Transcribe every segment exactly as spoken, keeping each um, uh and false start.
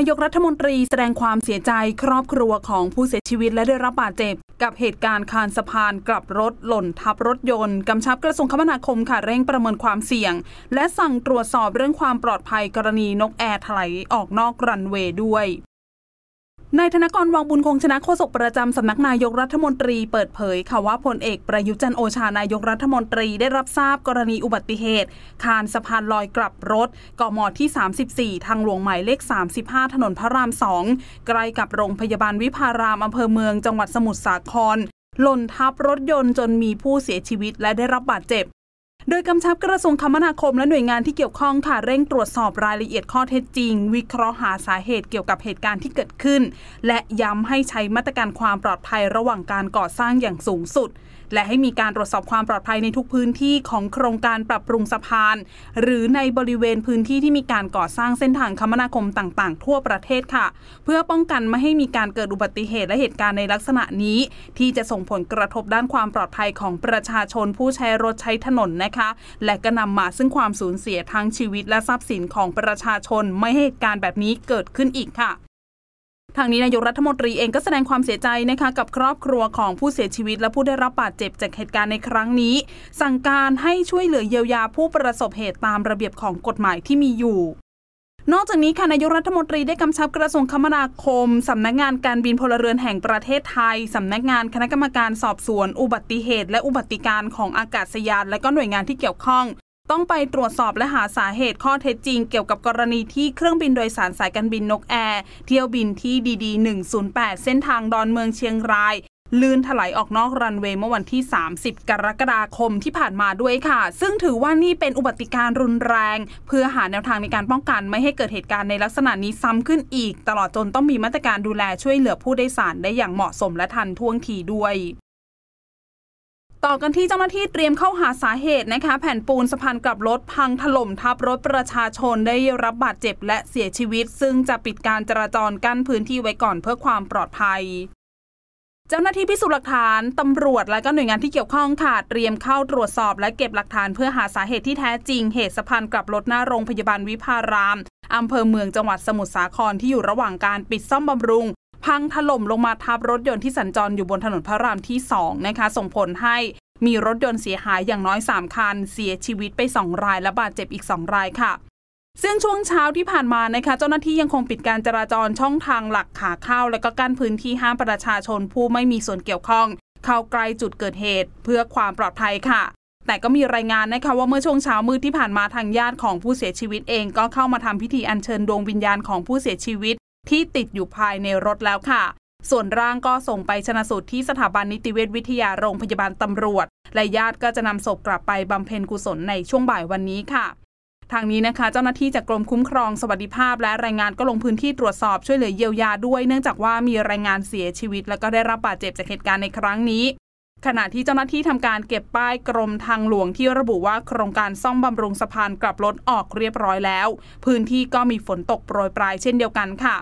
นายกรัฐมนตรีแสดงความเสียใจครอบครัวของผู้เสียชีวิตและได้รับบาดเจ็บกับเหตุการณ์คานสะพานกลับรถหล่นทับรถยนต์กำชับกระทรวงคมนาคมค่ะเร่งประเมินความเสี่ยงและสั่งตรวจสอบเรื่องความปลอดภัยกรณีนกแอร์ถลายออกนอกรันเวย์ด้วยนายธนกร วังบุญคงชนะโฆษกประจำสำนักนายกรัฐมนตรีเปิดเผยค่ะว่าพลเอกประยุทธ์จันทร์โอชานายกรัฐมนตรีได้รับทราบกรณีอุบัติเหตุคานสะพานลอยกลับรถกม.ที่สามสิบสี่ทางหลวงหมายเลขสามสิบห้าถนนพระรามสองใกล้กับโรงพยาบาลวิภารามอำเภอเมืองจังหวัดสมุทรสาครหล่นทับรถยนต์จนมีผู้เสียชีวิตและได้รับบาดเจ็บโดยกำชับกระทรวงคมนาคมและหน่วยงานที่เกี่ยวข้องค่ะเร่งตรวจสอบรายละเอียดข้อเท็จจริงวิเคราะห์หาสาเหตุเกี่ยวกับเหตุการณ์ที่เกิดขึ้นและย้ำให้ใช้มาตรการความปลอดภัยระหว่างการก่อสร้างอย่างสูงสุดและให้มีการตรวจสอบความปลอดภัยในทุกพื้นที่ของโครงการปรับปรุงสะพานหรือในบริเวณพื้นที่ที่มีการก่อสร้างเส้นทางคมนาคมต่างๆทั่วประเทศค่ะเพื่อป้องกันไม่ให้มีการเกิดอุบัติเหตุและเหตุการณ์ในลักษณะนี้ที่จะส่งผลกระทบด้านความปลอดภัยของประชาชนผู้ใช้รถใช้ถนนนะคะและก็นำมาซึ่งความสูญเสียทั้งชีวิตและทรัพย์สินของประชาชนไม่ให้เหตุการณ์แบบนี้เกิดขึ้นอีกค่ะทางนี้นายกรัฐมนตรีเองก็แสดงความเสียใจนะคะกับครอบครัวของผู้เสียชีวิตและผู้ได้รับบาดเจ็บจากเหตุการณ์ในครั้งนี้สั่งการให้ช่วยเหลือเยียวยาผู้ประสบเหตุตามระเบียบของกฎหมายที่มีอยู่นอกจากนี้ค่ะนายกรัฐมนตรีได้กำชับกระทรวงคมนาคมสำนักงานการบินพลเรือนแห่งประเทศไทยสำนักงานคณะกรรมการสอบสวนอุบัติเหตุและอุบัติการของอากาศยานและก็หน่วยงานที่เกี่ยวข้องต้องไปตรวจสอบและหาสาเหตุข้อเท็จจริงเกี่ยวกับกรณีที่เครื่องบินโดยสารสายการบินนกแอร์เที่ยวบินที่ดีดีหนึ่งศูนย์แปดเส้นทางดอนเมืองเชียงรายลื่นถลายออกนอกรันเวย์เมื่อวันที่สามสิบกรกฎาคมที่ผ่านมาด้วยค่ะซึ่งถือว่านี่เป็นอุบัติการณ์รุนแรงเพื่อหาแนวทางในการป้องกันไม่ให้เกิดเหตุการณ์ในลักษณะนี้ซ้ำขึ้นอีกตลอดจนต้องมีมาตรการดูแลช่วยเหลือผู้โดยสารได้อย่างเหมาะสมและทันท่วงทีด้วยต่อกันที่เจ้าหน้าที่เตรียมเข้าหาสาเหตุนะคะแผ่นปูนสะพานกลับรถพังถล่มทับรถประชาชนได้รับบาดเจ็บและเสียชีวิตซึ่งจะปิดการจราจรกั้นพื้นที่ไว้ก่อนเพื่อความปลอดภัยเจ้าหน้าที่พิสูจน์หลักฐานตำรวจและก็หน่วยงานที่เกี่ยวข้องค่ะเตรียมเข้าตรวจสอบและเก็บหลักฐานเพื่อหาสาเหตุที่แท้จริงเหตุสะพานกลับรถหน้าโรงพยาบาลวิภารามอำเภอเมืองจังหวัดสมุทรสาครที่อยู่ระหว่างการปิดซ่อมบำรุงพังถล่มลงมาทับรถยนต์ที่สัญจรอยู่บนถนนพระรามที่สองนะคะส่งผลให้มีรถยนต์เสียหายอย่างน้อยสามคันเสียชีวิตไปสองรายและบาดเจ็บอีกสองรายค่ะซึ่งช่วงเช้าที่ผ่านมานะคะเจ้าหน้าที่ยังคงปิดการจราจรช่องทางหลักขาเข้าและก็กั้นพื้นที่ห้ามประชาชนผู้ไม่มีส่วนเกี่ยวข้องเข้าใกล้จุดเกิดเหตุเพื่อความปลอดภัยค่ะแต่ก็มีรายงานนะคะว่าเมื่อช่วงเช้ามืดที่ผ่านมาทางญาติของผู้เสียชีวิตเองก็เข้ามาทำพิธีอัญเชิญดวงวิญญาณของผู้เสียชีวิตที่ติดอยู่ภายในรถแล้วค่ะส่วนร่างก็ส่งไปชันสูตรที่สถาบันนิติเวชวิทยาโรงพยาบาลตำรวจและญาติก็จะนำศพกลับไปบำเพ็ญกุศลในช่วงบ่ายวันนี้ค่ะทางนี้นะคะเจ้าหน้าที่จากกรมคุ้มครองสวัสดิภาพและแรงงานก็ลงพื้นที่ตรวจสอบช่วยเหลือเยียวยาด้วยเนื่องจากว่ามีแรงงานเสียชีวิตและก็ได้รับบาดเจ็บจากเหตุการณ์ในครั้งนี้ขณะที่เจ้าหน้าที่ทำการเก็บป้ายกรมทางหลวงที่ระบุว่าโครงการซ่อมบำรุงสะพานกลับรถออกเรียบร้อยแล้วพื้นที่ก็มีฝนตกโปรยปรายเช่นเดียวกันค่ะ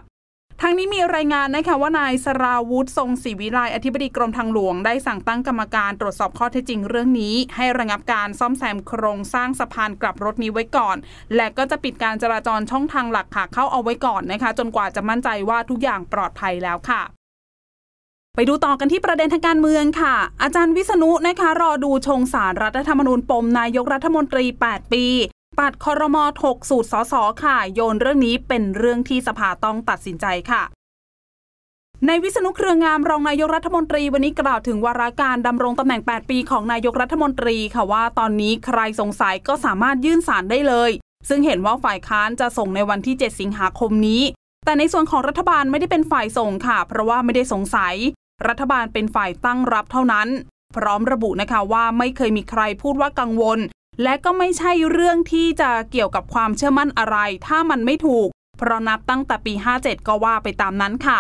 ทางนี้มีรายงานนะคะว่านายสราวุธทรงศรีวิไลอธิบดีกรมทางหลวงได้สั่งตั้งกรรมการตรวจสอบข้อเท็จจริงเรื่องนี้ให้ระงับการซ่อมแซมโครงสร้างสะพานกลับรถนี้ไว้ก่อนและก็จะปิดการจราจรช่องทางหลักขาเข้าเอาไว้ก่อนนะคะจนกว่าจะมั่นใจว่าทุกอย่างปลอดภัยแล้วค่ะไปดูต่อกันที่ประเด็นทางการเมืองค่ะอาจารย์วิษณุนะคะรอดูชงศาลรัฐธรรมนูญปมนายกรัฐมนตรีแปดปีปัดครม.ถกสูตรสส.ค่ะโยนเรื่องนี้เป็นเรื่องที่สภาต้องตัดสินใจค่ะนายวิษณุเครืองามรองนายกรัฐมนตรีวันนี้กล่าวถึงวาระการดำรงตำแหน่งแปดปีของนายกรัฐมนตรีค่ะว่าตอนนี้ใครสงสัยก็สามารถยื่นศาลได้เลยซึ่งเห็นว่าฝ่ายค้านจะส่งในวันที่เจ็ดสิงหาคมนี้แต่ในส่วนของรัฐบาลไม่ได้เป็นฝ่ายส่งค่ะเพราะว่าไม่ได้สงสัยรัฐบาลเป็นฝ่ายตั้งรับเท่านั้นพร้อมระบุนะคะว่าไม่เคยมีใครพูดว่ากังวลและก็ไม่ใช่เรื่องที่จะเกี่ยวกับความเชื่อมั่นอะไรถ้ามันไม่ถูกเพราะนับตั้งแต่ปีห้าเจ็ดก็ว่าไปตามนั้นค่ะ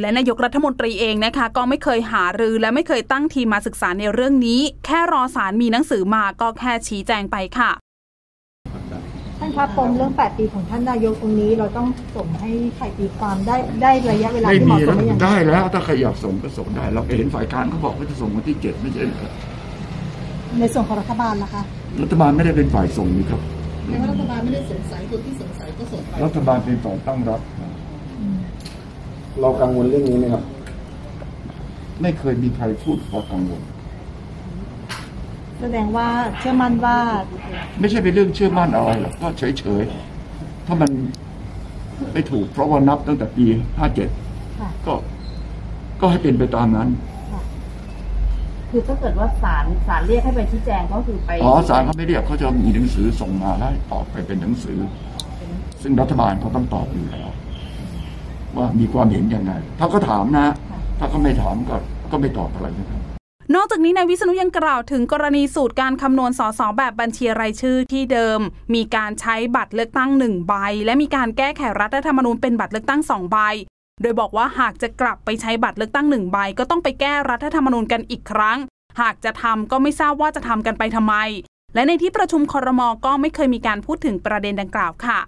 และนายกรัฐมนตรีเองนะคะก็ไม่เคยหารือและไม่เคยตั้งทีมมาศึกษาในเรื่องนี้แค่รอศาลมีหนังสือมาก็แค่ชี้แจงไปค่ะท่านคะปมเรื่องแปดปีของท่านนายกตรงนี้เราต้องส่งให้ใครตีความได้ได้ระยะเวลาที่เหมาะสมอย่างได้แล้วถ้าใครอยากส่งก็ส่งได้เราเห็นฝ่ายการเขาบอกว่าจะส่งวันที่เจ็ดไม่ใช่เหรอในส่วนของรัฐบาลนะคะรัฐบาลไม่ได้เป็นฝ่ายส่งนี่ครับรัฐบาลไม่ได้สงสัยคนที่สงสัยก็ส่งไปรัฐบาลเป็นฝ่ายตั้งรับ เรากังวลเรื่องนี้ไหมครับไม่เคยมีใครพูดว่ากังวลแสดงว่าเชื่อมั่นว่าไม่ใช่เป็นเรื่องเชื่อมั่นอะไรหรอกก็เฉยเฉยถ้ามันไม่ถูกเพราะว่านับตั้งแต่ปีห้าเจ็ดก็ก็ให้เป็นไปตามนั้นคือถ้าเกิดว่าศาลศาลเรียกให้ไปชี้แจงก็คือไปอ๋อศาลเขาไม่เรียกเขาจะมีหนังสือส่งมาแล้วตอบไปเป็นหนังสือซึ่งรัฐบาลเขาต้องตอบอยู่แล้วว่ามีความเห็นยังไงถ้าก็ถามนะถ้าก็ไม่ถามก็ก็ไม่ตอบอะไรนะครับนอกจากนี้นายวิษณุยังกล่าวถึงกรณีสูตรการคำนวณสสแบบบัญชีรายชื่อที่เดิมมีการใช้บัตรเลือกตั้งหนึ่งใบและมีการแก้ไขรัฐธรรมนูญเป็นบัตรเลือกตั้งสองใบโดยบอกว่าหากจะกลับไปใช้บัตรเลือกตั้งหนึ่งใบก็ต้องไปแก้รัฐธรรมนูญกันอีกครั้งหากจะทำก็ไม่ทราบว่าจะทำกันไปทำไมและในที่ประชุมครม.ก็ไม่เคยมีการพูดถึงประเด็นดังกล่าวค่ะ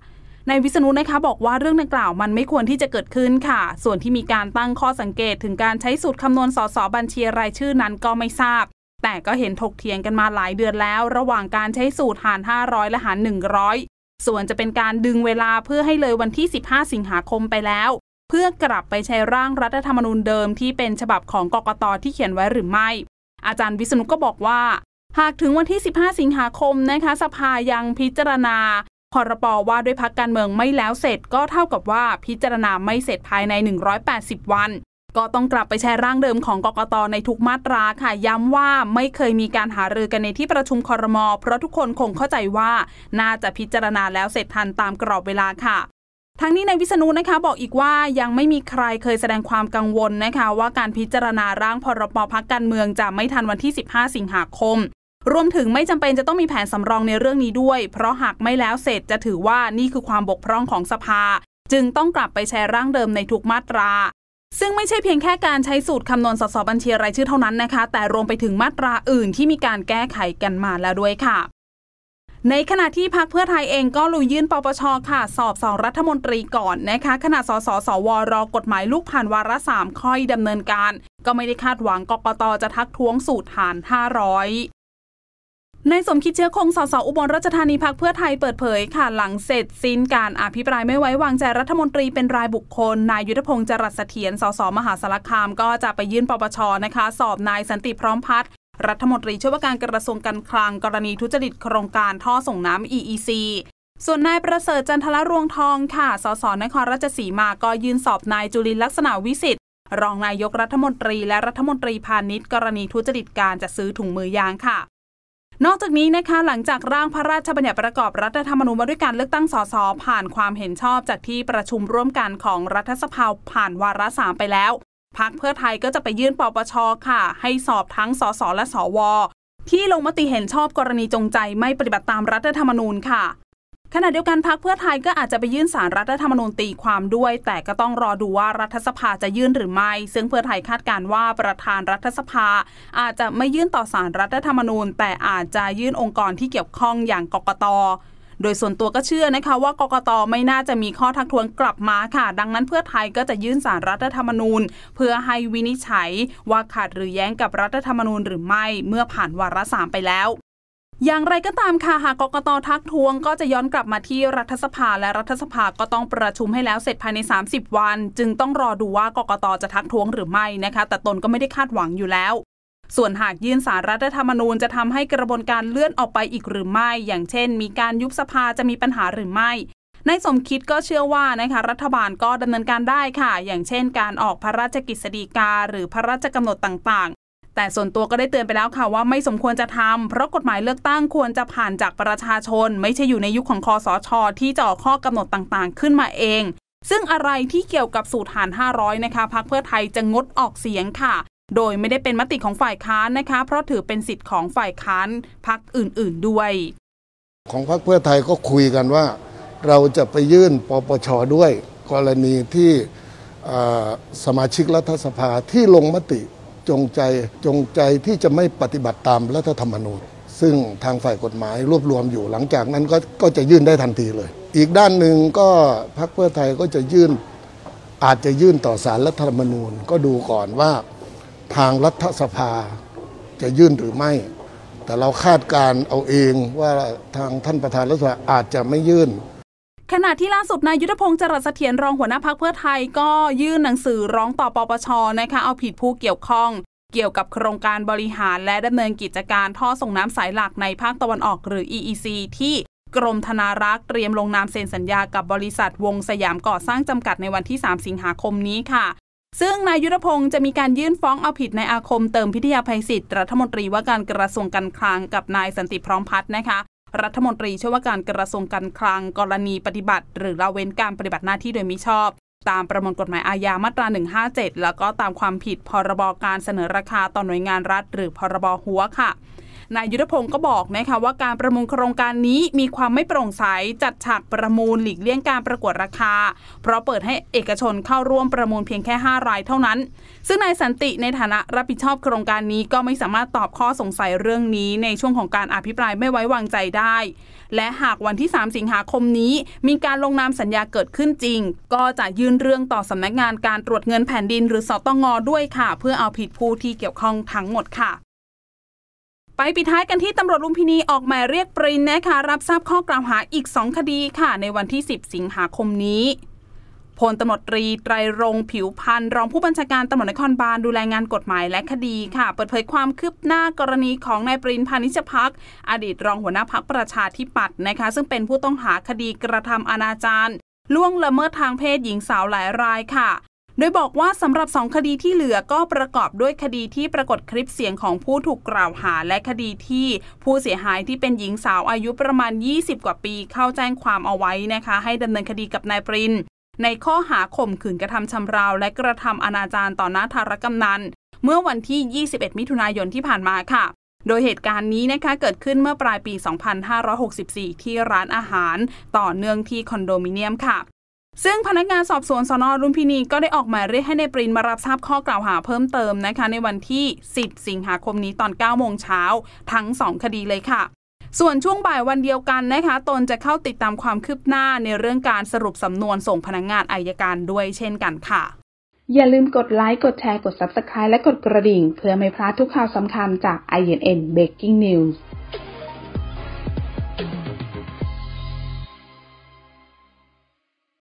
นายวิษณุนะคะบอกว่าเรื่องดังกล่าวมันไม่ควรที่จะเกิดขึ้นค่ะส่วนที่มีการตั้งข้อสังเกตถึงการใช้สูตรคำนวณสสบัญชีรายชื่อนั้นก็ไม่ทราบแต่ก็เห็นถกเถียงกันมาหลายเดือนแล้วระหว่างการใช้สูตรหารห้าร้อยและหารหนึ่งร้อยส่วนจะเป็นการดึงเวลาเพื่อให้เลยวันที่สิบห้าสิงหาคมไปแล้วเพื่อกลับไปใช้ร่างรัฐธรรมนูญเดิมที่เป็นฉบับของกกต.ที่เขียนไว้หรือไม่อาจารย์วิษณุก็บอกว่าหากถึงวันที่สิบห้าสิงหาคมนะคะสภายังพิจารณาพรบ.ว่าด้วยพรรคการเมืองไม่แล้วเสร็จก็เท่ากับว่าพิจารณาไม่เสร็จภายในหนึ่งร้อยแปดสิบวันก็ต้องกลับไปใช้ร่างเดิมของกกต.ในทุกมาตราค่ะย้ำว่าไม่เคยมีการหารือกันในที่ประชุมครม.เพราะทุกคนคงเข้าใจว่าน่าจะพิจารณาแล้วเสร็จทันตามกรอบเวลาค่ะทั้งนี้นายวิษณุนะคะบอกอีกว่ายังไม่มีใครเคยแสดงความกังวลนะคะว่าการพิจารณาร่างพรบ.พรรคการเมืองจะไม่ทันวันที่สิบห้าสิงหาคมรวมถึงไม่จำเป็นจะต้องมีแผนสำรองในเรื่องนี้ด้วยเพราะหากไม่แล้วเสร็จจะถือว่านี่คือความบกพร่องของสภาจึงต้องกลับไปใช้ร่างเดิมในทุกมาตราซึ่งไม่ใช่เพียงแค่การใช้สูตรคำนวณสสบัญชีรายชื่อเท่านั้นนะคะแต่รวมไปถึงมาตราอื่นที่มีการแก้ไขกันมาแล้วด้วยค่ะในขณะที่พรรคเพื่อไทยเองก็ลุยยื่นปปช.ค่ะสอบสองรัฐมนตรีก่อนนะคะขณะสสสวรอกฎหมายลูกผ่านวาระสามค่อยดำเนินการก็ไม่ได้คาดหวังกกต.จะทักท้วงสูตรหารห้าร้อยนายสมคิดเชื้อคงสสอุบลราชธานีพรรคเพื่อไทยเปิดเผยค่ะหลังเสร็จสิ้นการอภิปรายไม่ไว้วางใจรัฐมนตรีเป็นรายบุคคลนายยุทธพงศ์จรัสเสถียรสสมหาสารคามก็จะไปยื่นปปช.นะคะสอบนายสันติพร้อมพัฒน์รัฐมนตรีช่วยว่าการกระทรวงการคลังกรณีทุจริตโครงการท่อส่งน้ำ อี อี ซี ส่วนนายประเสริฐจันทละรวงทองค่ะสสนครราชสีมาก็ยื่นสอบนายจุลินลักษณะวิสิทธิ์รองนายกรัฐมนตรีและรัฐมนตรีพาณิชย์กรณีทุจริตการจัดซื้อถุงมือยางค่ะนอกจากนี้นะคะหลังจากร่างพระราชบัญญัติประกอบรัฐธรรมนูญว่าด้วยการเลือกตั้งสสผ่านความเห็นชอบจากที่ประชุมร่วมกันของรัฐสภาผ่านวาระสามไปแล้วพรรคเพื่อไทยก็จะไปยื่นปปช.ค่ะให้สอบทั้งสสและสวที่ลงมติเห็นชอบกรณีจงใจไม่ปฏิบัติตามรัฐธรรมนูญค่ะขณะเดียวกันพรรคเพื่อไทยก็อาจจะไปยื่นศาลรัฐธรรมนูญตีความด้วยแต่ก็ต้องรอดูว่ารัฐสภาจะยื่นหรือไม่ซึ่งเพื่อไทยคาดการณ์ว่าประธานรัฐสภาอาจจะไม่ยื่นต่อศาลรัฐธรรมนูญแต่อาจจะยื่นองค์กรที่เกี่ยวข้องอย่างกกต.โดยส่วนตัวก็เชื่อนะคะว่ากกต.ไม่น่าจะมีข้อทักท้วงกลับมาค่ะดังนั้นเพื่อไทยก็จะยื่นศาลรัฐธรรมนูญเพื่อให้วินิจฉัยว่าขัดหรือแย้งกับรัฐธรรมนูญหรือไม่เมื่อผ่านวาระสามไปแล้วอย่างไรก็ตามค่ะหากกกต.ทักท้วงก็จะย้อนกลับมาที่รัฐสภาและรัฐสภาก็ต้องประชุมให้แล้วเสร็จภายในสามสิบวันจึงต้องรอดูว่ากกต.จะทักท้วงหรือไม่นะคะแต่ตนก็ไม่ได้คาดหวังอยู่แล้วส่วนหากยื่นศาลรัฐธรรมนูญจะทำให้กระบวนการเลื่อนออกไปอีกหรือไม่อย่างเช่นมีการยุบสภาจะมีปัญหาหรือไม่นายสมคิดก็เชื่อว่านะคะรัฐบาลก็ดำเนินการได้ค่ะอย่างเช่นการออกพระราชกฤษฎีกาหรือพระราชกำหนดต่างๆแต่ส่วนตัวก็ได้เตือนไปแล้วค่ะว่าไม่สมควรจะทำเพราะกฎหมายเลือกตั้งควรจะผ่านจากประชาชนไม่ใช่อยู่ในยุค ข, ของคสช.ที่จะออกข้อกำหนดต่างๆขึ้นมาเองซึ่งอะไรที่เกี่ยวกับสูตรหารห้าร้อยนะคะพรรคเพื่อไทยจะงดออกเสียงค่ะโดยไม่ได้เป็นมติของฝ่ายค้านนะคะเพราะถือเป็นสิทธิ์ของฝ่ายค้านพรรคอื่นๆด้วยของพรรคเพื่อไทยก็คุยกันว่าเราจะไปยื่นปปช.ด้วยกรณีที่สมาชิกรัฐสภาที่ลงมติจงใจจงใจที่จะไม่ปฏิบัติตามรัฐธรรมนูญซึ่งทางฝ่ายกฎหมายรวบรวมอยู่หลังจากนั้นก็ก็จะยื่นได้ทันทีเลยอีกด้านหนึ่งก็พรรคเพื่อไทยก็จะยื่นอาจจะยื่นต่อศาลรัฐธรรมนูญก็ดูก่อนว่าทางรัฐสภาจะยื่นหรือไม่แต่เราคาดการเอาเองว่าทางท่านประธานรัฐสภาอาจจะไม่ยื่นข ขณะที่ล่าสุดนายยุทธพงศ์จรัสเสถียรรองหัวหน้าพรรคเพื่อไทยก็ยื่นหนังสือร้องต่อปปช.นะคะเอาผิดผู้เกี่ยวข้องเกี่ยวกับโครงการบริหารและดำเนินกิจการท่อส่งน้ำสายหลักในภาคตะวันออกหรือ อี อี ซี ที่กรมธนารักษ์เตรียมลงนามเซ็นสัญญากับบริษัทวงสยามก่อสร้างจำกัดในวันที่สามสิงหาคมนี้ค่ะซึ่งนายยุทธพงศ์จะมีการยื่นฟ้องเอาผิดในอาคมเติมพิทยาภัยศิษย์รัฐมนตรีว่าการกระทรวงการคลังกับนายสันติพร้อมพัฒน์นะคะรัฐมนตรีช่วยว่าการกระทรวงการคลังกรณีปฏิบัติหรือละเว้นการปฏิบัติหน้าที่โดยมิชอบตามประมวลกฎหมายอาญามาตราหนึ่งห้าเจ็ดแล้วก็ตามความผิดพรบการเสนอราคาต่อหน่วยงานรัฐหรือพรบหัวค่ะนายยุทธพงศ์ก็บอกนะคะว่าการประมูลโครงการนี้มีความไม่โปร่งใสจัดฉากประมูลหลีกเลี่ยงการประกวดราคาเพราะเปิดให้เอกชนเข้าร่วมประมูลเพียงแค่ห้ารายเท่านั้นซึ่งนายสันติในฐานะรับผิดชอบโครงการนี้ก็ไม่สามารถตอบข้อสงสัยเรื่องนี้ในช่วงของการอภิปรายไม่ไว้วางใจได้และหากวันที่สามสิงหาคมนี้มีการลงนามสัญญาเกิดขึ้นจริงก็จะยื่นเรื่องต่อสำนักงานการตรวจเงินแผ่นดินหรือสตง.ด้วยค่ะเพื่อเอาผิดผู้ที่เกี่ยวข้องทั้งหมดค่ะไปปิดท้ายกันที่ตำรวจลุมพินีออกหมายเรียกปรินนะคะรับทราบข้อกล่าวหาอีกสองคดีค่ะในวันที่สิบสิงหาคมนี้พลตำรวจตรีไตรรงค์ผิวพันธ์รองผู้บัญชาการตำรวจนครบาลดูแลงานกฎหมายและคดีค่ะเปิดเผยความคืบหน้ากรณีของนายปรินพานิชพักษ์อดีตรองหัวหน้าพรรคประชาธิปัตย์นะคะซึ่งเป็นผู้ต้องหาคดีกระทำอนาจารล่วงละเมิดทางเพศหญิงสาวหลายรายค่ะโดยบอกว่าสำหรับสองคดีที่เหลือก็ประกอบด้วยคดีที่ปรากฏคลิปเสียงของผู้ถูกกล่าวหาและคดีที่ผู้เสียหายที่เป็นหญิงสาวอายุประมาณยี่สิบกว่าปีเข้าแจ้งความเอาไว้นะคะให้ดำเนินคดีกับนายปรินในข้อหาข่มขืนกระทำชำเราและกระทำอนาจารต่อหน้าธารกำนันเมื่อวันที่ยี่สิบเอ็ดมิถุนายนที่ผ่านมาค่ะโดยเหตุการณ์นี้นะคะเกิดขึ้นเมื่อปลายปี สองพันห้าร้อยหกสิบสี่ ที่ร้านอาหารต่อเนื่องที่คอนโดมิเนียมค่ะซึ่งพนักงานสอบสวนสน.ลุมพินีก็ได้ออกหมายเรียกให้นายปรินมารับทราบข้อกล่าวหาเพิ่มเติมนะคะในวันที่สิบสิงหาคมนี้ตอนเก้าโมงเช้าทั้งสองคดีเลยค่ะส่วนช่วงบ่ายวันเดียวกันนะคะตนจะเข้าติดตามความคืบหน้าในเรื่องการสรุปสำนวนส่งพนักงานอัยการด้วยเช่นกันค่ะอย่าลืมกดไลค์กดแชร์กด ซับสไครบ์ และกดกระดิ่งเพื่อไม่พลาดทุกข่าวสำคัญจาก ไอ เอ็น เอ็น Breaking News